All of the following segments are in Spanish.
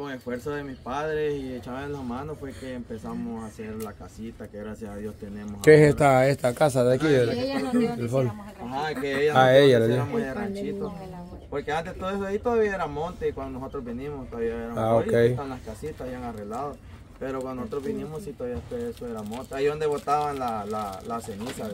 Con esfuerzo de mis padres y echaban las manos fue que empezamos a hacer la casita que gracias a Dios tenemos. ¿Qué es esta casa de aquí? Ella nos dio el ranchito. Porque antes todo eso ahí todavía era monte y cuando nosotros venimos todavía era monte. Okay. Están las casitas, habían arreglado. Pero cuando nosotros vinimos sí todavía eso era monte. Ahí donde botaban la ceniza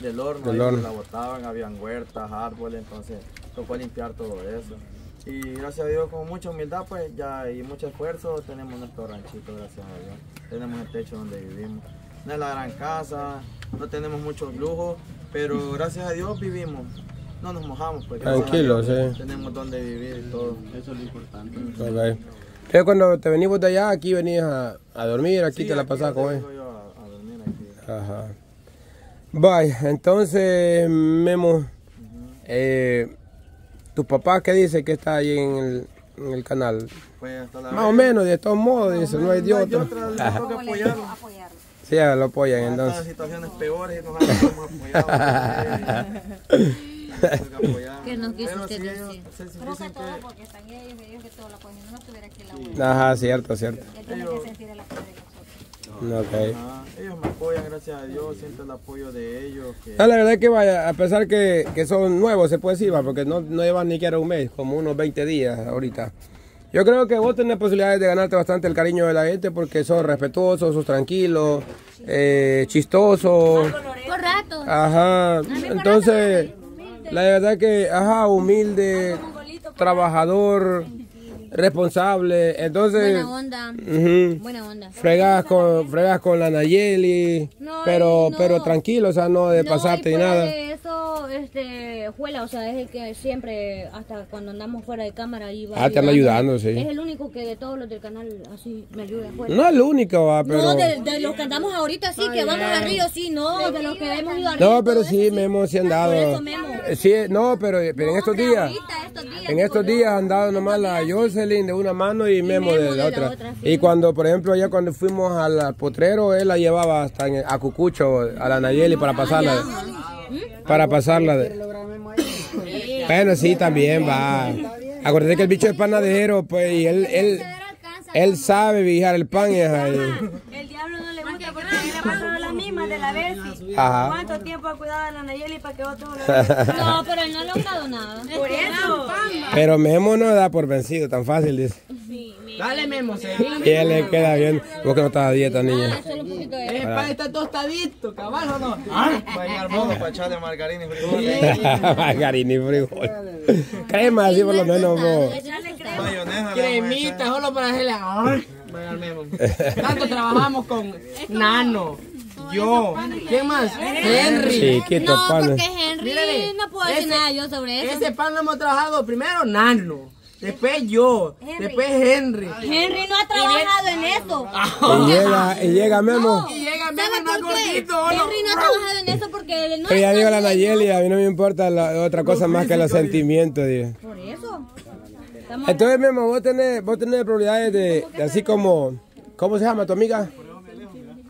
del horno, la botaban, habían huertas, árboles, entonces tocó limpiar todo eso. Y gracias a Dios con mucha humildad pues ya y mucho esfuerzo tenemos nuestro ranchito, gracias a Dios. Tenemos el techo donde vivimos. No es la gran casa, no tenemos muchos lujos, pero gracias a Dios vivimos. No nos mojamos pues. Tranquilos, sí. Tenemos donde vivir y todo. Eso es lo importante. Okay. Entonces cuando te venimos de allá, aquí venías a dormir, aquí sí, te la pasas con él. Yo a dormir aquí. Ajá. Bye, entonces Memo, ¿tus papás qué dicen que está ahí en el canal? Pues hasta la más vez. O menos, de todos modos, dicen, no hay de otra. Sí, lo apoyan pues entonces. En situaciones peores y nos han apoyado. Que nos dicen que sí. Creo que todo, porque están ellos que todo lo apoyan. No estuviera aquí la abuela. Ajá, cierto, cierto. Él tiene que sentir el apoyo de nosotros. No, okay. Ajá. Ellos me apoyan, gracias a Dios, siento el apoyo de ellos. Que... No, la verdad es que vaya, a pesar que son nuevos, se puede decir, porque no llevan ni siquiera un mes, como unos 20 días ahorita. Yo creo que vos tenés posibilidades de ganarte bastante el cariño de la gente porque sos respetuoso, sos tranquilo, chistoso. Por rato. Ajá, entonces... La verdad que, ajá, humilde, trabajador, responsable, entonces... Buena onda, buena onda. Fregas con la Nayeli, no, pero tranquilo, o sea, no de pasarte ni nada. Eso, Juela, o sea, es el que siempre, hasta cuando andamos fuera de cámara, iba te anda ayudando, sí. Es el único que de todos los del canal, así, me ayuda, Juela. No es el único, va, pero... No, de los que andamos ahorita, sí, que vamos al río, sí, no, de los que hemos ido al río. No, pero sí, Memo, sí han dado. Sí, no, pero en estos días... En estos días han dado nomás la Jocelyn de una mano y Memo de la otra. Y cuando, por ejemplo, allá cuando fuimos al potrero, él la llevaba hasta a Cucucho, a la Nayeli, para pasarla. Para pasarla. Bueno, sí, también va. Acuérdate que el bicho es panadero, pues, y él sabe vigilar el pan. El diablo no le gusta porque le pasan las mismas de la Bessy. ¿Cuánto tiempo ha cuidado a la Nayeli para que otro lo vea? No, pero él no le ha dado nada. Por eso. Pero Memo no da por vencido, tan fácil, dice. Sí, dale, Memo, se ve. Y él le queda bien. Vos que no estás a dieta, niña. El pan está tostadito, caballo, ¿no? Para ir al modo, para echarle margarina y frijoles. Margarina y frijoles. Crema, así por lo menos, vos. Cremita, solo para hacerle... Tanto trabajamos con Nano, yo, ¿quién más? Henry. Chiquito, no, porque Henry mírale, no puedo decir nada yo sobre eso. Ese pan lo hemos trabajado primero Nano, después yo, después Henry. Henry no ha trabajado en eso. Y llega Memo. No. Y llega Memo más gordito. Henry no ha trabajado en eso porque él no. Pero ya digo la Nayeli, a mí no me importa otra cosa más que los sentimientos. Por eso. Entonces, Memo, vos tenés probabilidades de así como... ¿Cómo se llama tu amiga?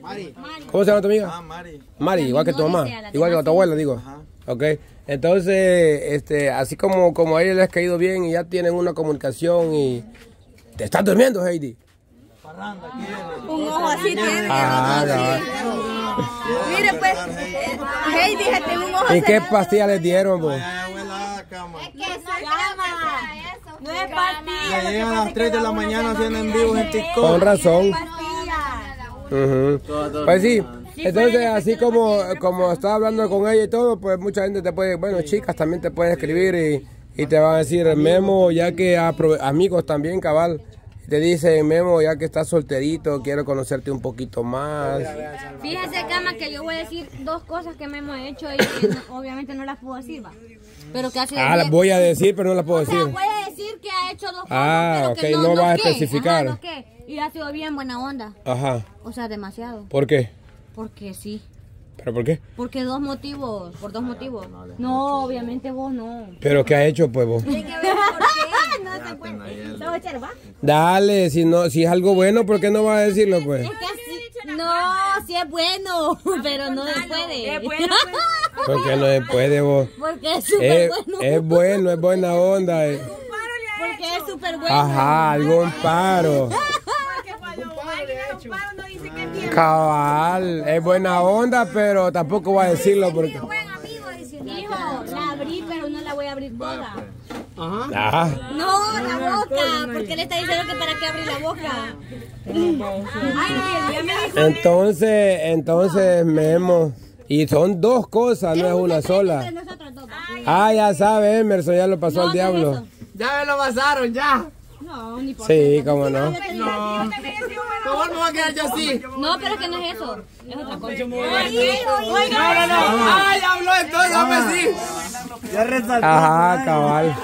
Mari. ¿Cómo se llama tu amiga? Ah, Mari. Mari, igual que tu mamá, igual que tu abuela, digo. Ajá. Ok, entonces, así como a ella les ha caído bien y ya tienen una comunicación y... ¿Te estás durmiendo, Heidi? Parranda, un ojo así tiene. Mire, pues, Heidi, un ojo así. ¿Y qué pastillas les dieron, vos? Es que es cama. No es partida. Ya llegan a las 3 de la mañana haciendo en vivo en TikTok. Con razón. Pues sí. Entonces, así como estaba hablando con ella y todo, pues mucha gente te puede, bueno, chicas también te pueden escribir y te van a decir, Memo, ya que amigos también, cabal. Te dicen, Memo, ya que estás solterito, quiero conocerte un poquito más. Fíjese, Cama, que yo voy a decir dos cosas que Memo ha hecho y que no, obviamente no las puedo decir, va. Pero que hace las voy a decir, pero no las puedo decir. Sea, voy a decir que ha hecho dos cosas, pero que no vas a especificar. Ajá, y ha sido bien buena onda. Ajá. O sea, demasiado. ¿Por qué? Porque sí. ¿Pero por qué? Porque dos motivos, por dos motivos. No, obviamente vos no. ¿Pero qué ha hecho, pues, vos? Tiene que ver por qué. No se puede. ¿Lo va a echar, va? Dale, si es algo bueno, ¿por qué no vas a decirlo, pues? Es que así, no, sí es bueno, pero no se puede. Es bueno, pues. ¿Por qué no se puede, vos? Porque es súper bueno. Es bueno, es buena onda. Porque es súper bueno. Ajá, algo en paro. Porque cuando alguien en un paro no dice que es bien. Cabal, es buena onda, pero tampoco va a decirlo porque... Hijo, la abrí, pero no la voy a abrir toda. Ajá. No, la boca, porque él está diciendo que para qué abrir la boca. Entonces, Memo, y son dos cosas, no es una sola. Ah, ya sabe, Emerson, ya lo pasó al diablo. Ya me lo pasaron, ya. No, ni por qué. Sí, cómo no. No. ¿Cómo me voy a quedar yo así? No, pero es que no es eso. Es otra cosa. No. Ay, habló entonces, hombre, sí. Ya resaltó. Ajá, cabal.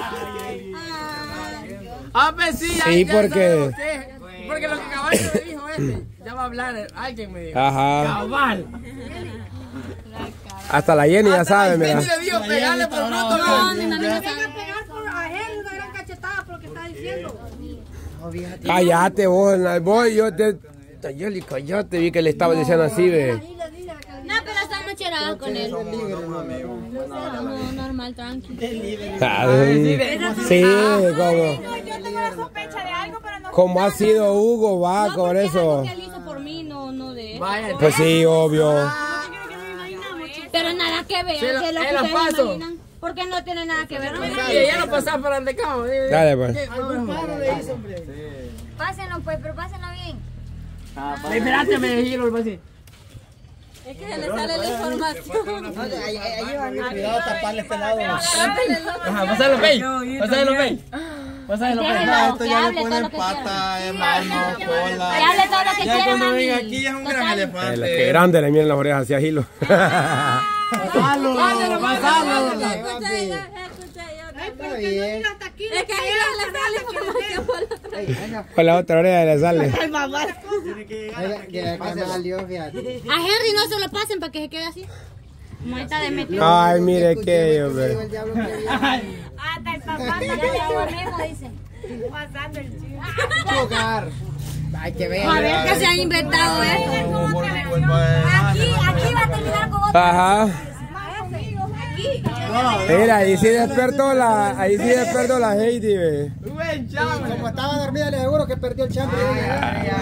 Ah, pues sí, ya. Sí, porque... Porque lo que cabal me dijo este. Ya va a hablar alguien, me dijo. Ajá. Cabal. Hasta la Jenny ya sabe, mira. La Jenny le dijo, pegale por pronto. No, mi mami no sabe. Cállate vos, voy yo le callate, vi que le estaba diciendo así, ve. No, pero estamos cherados con él. No, normal, tranquilo. Sí, como. Yo tengo la sospecha de algo, pero no. Como ha sido Hugo, va con eso. Él hizo por mí, no de él. Pues sí, obvio. Pero nada que ver, que lo que imaginan. Porque no tiene nada que ver. Y ya no pasaba para el de cabo. Dale, pues. Pásenlo, pues, pero pásenlo bien. Espérate, me giro el vacío. Es que se le sale la información. Cuidado, taparle este lado. Pásalo, pey. Pásalo, pey. Pásalo, pey. Esto ya le ponen pata, hermano, cola. Que hable todo lo que quiera. Ya cuando venga aquí ya es un gran elefante. Qué grande le miren las orejas hacia Gilo. ¡Pásalo! ¡Pásalo! Por la otra oreja le sale. A Henry no se lo pasen para que se quede así. Muerta de metido. Ay, mire que hombre. Hasta el papá ya le aborremos, dice. Pasando el chico. Hay que ver. A ver que se han inventado esto. Aquí va a terminar con otro. Ajá. Mira, ahí sí despertó la Heidi, ve. Como estaba dormida, le seguro que perdió el chambre. A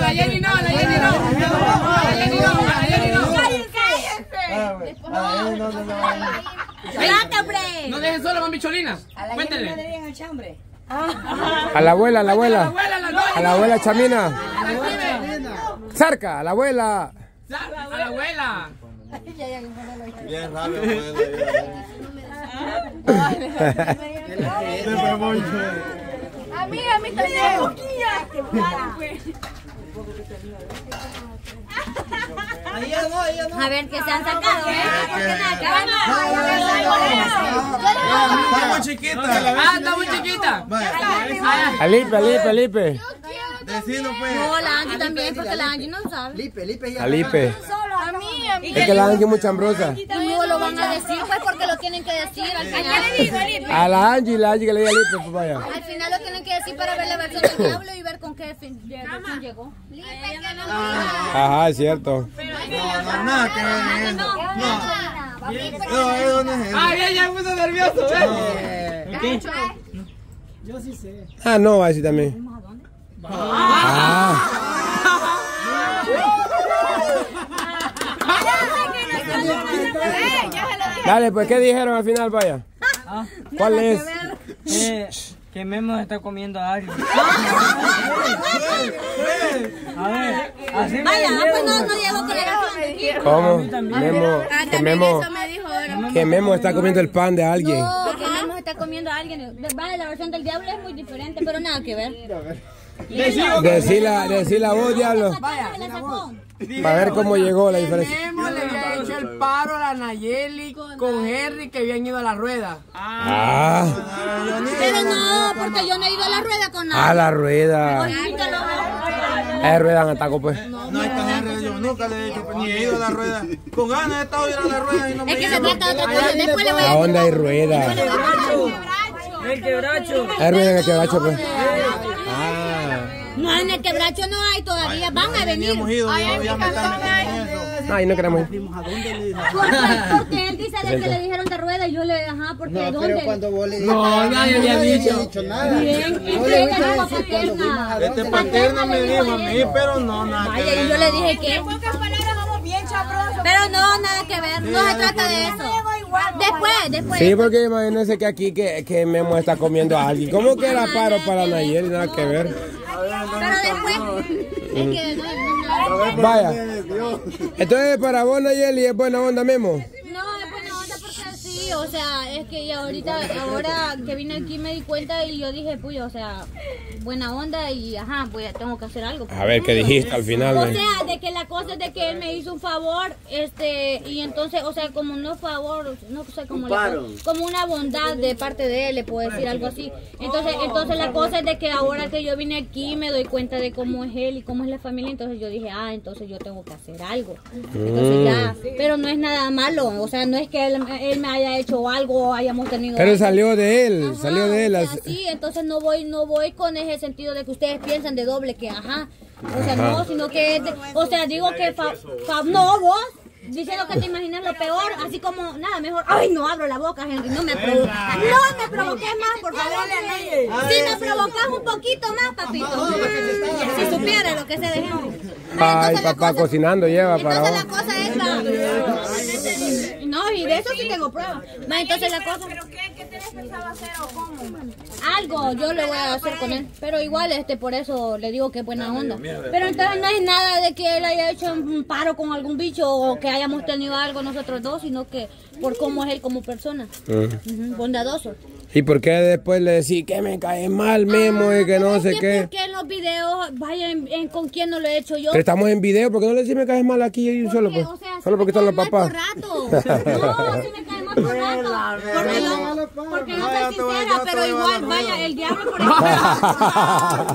la Jenny no. No dejen solo, mami Cholina. Cuéntale. A la abuela Chamina. Cerca, a la abuela. Bien rápido, amiga, me está lleno. A ver que se han sacado, ¿eh? Está muy chiquita. Está muy chiquita. Felipe. Decilo, pues. No, la Angie también, porque la Angie no sabe. Felipe. Es que la Angie es muy chambrosa. No lo van a decir, pues, porque lo tienen que decir al final. A la Angie que le diga Lipe, pues vaya. Al final lo tienen que decir para ver la versión del diablo y ver con qué fin llegó. Ajá, es cierto. No. Ah, ya me puso nervioso, ¿eh? Yo sí sé. Ah, no, así también. Dale, pues, ¿qué dijeron al final, vaya? ¿Cuál es? Que Memo está comiendo a alguien. A ver, así me vaya, pues no llegó con el pan. ¿Cómo? Memo, que Memo está comiendo el pan de alguien. No, que Memo está comiendo a alguien. Vale, la versión del diablo es muy diferente, pero nada que ver. Decí la voz, diablo. Para ver cómo llegó la diferencia. Memo le había hecho el paro a la Nayeli con Henry, que habían ido a la rueda. Pero no, porque yo no he ido a la rueda con nadie. A la rueda. A la rueda me atacó, pues. No, yo nunca le he hecho, ni he ido a la rueda. Con ganas he estado ir a la rueda y no me he ido. Es que se trata de otra cosa. Después le voy a decir. ¿A dónde hay rueda? El quebracho. Hay rueda en el quebracho, pues. No, en el quebracho no hay todavía, van a venir. Ay, Ay, no queremos ir. Porque él dice de que le dijeron de rueda y yo le ajá, porque no, ¿dónde? Pero cuando vos le dijiste, no, nadie había dicho nada. Bien, este paterna me dijo a mí, pero no, nada. Vaya, y yo le dije que... Pero no, nada que ver, no se trata de eso. Después. Sí, porque imagínense que aquí que Memo está comiendo a alguien. ¿Cómo que era paro para Nayeli? Nada que ver. Pero después. Es que no. Vaya. Entonces, para vos, Nayeli, ¿es buena onda, Memo? No, es buena onda porque sí. O sea, es que ahora que vine aquí me di cuenta y yo dije, puyo, o sea, buena onda y ajá, pues tengo que hacer algo. A ver, ¿qué dijiste al final? O sea, de que la cosa es de que él me hizo un favor, y entonces, o sea, como no favor, no sé cómo le puedo, como una bondad de parte de él, le puedo decir algo así. Entonces la cosa es de que ahora que yo vine aquí me doy cuenta de cómo es él y cómo es la familia, entonces yo dije, ah, entonces yo tengo que hacer algo. Entonces ya, pero no es nada malo, o sea, no es que él me haya hecho algo o hayamos tenido. Pero algo salió de él, ajá, salió de él. Sí, entonces no voy con él. El sentido de que ustedes piensan de doble que ajá, o sea, no, sino que es de, o sea, digo que no, vos diciendo que te imaginas lo peor, así como nada, mejor. Ay, no abro la boca, Henry, no me provoques más, por favor. Si me provocas un poquito más, papito, si supieras lo que se dejó. Ay, papá cocinando lleva para vos. Entonces la cosa es la... No, y de eso sí tengo pruebas. Entonces la cosa... ¿Pensaba hacer o cómo? Algo yo le voy a hacer con él, pero igual por eso le digo que es buena onda. Pero entonces no es nada de que él haya hecho un paro con algún bicho o que hayamos tenido algo nosotros dos, sino que por cómo es él como persona, bondadoso. ¿Y por qué después le decís que me cae mal, Memo, y que no sé qué? Porque en los videos, vaya, con quién no lo he hecho yo. Pero estamos en video, ¿por qué no le decís me caes mal aquí y solo? Porque, solo porque están los papás. No, si me cae mal por rato. Porque no soy sincera, pero igual, vaya, el diablo por ejemplo.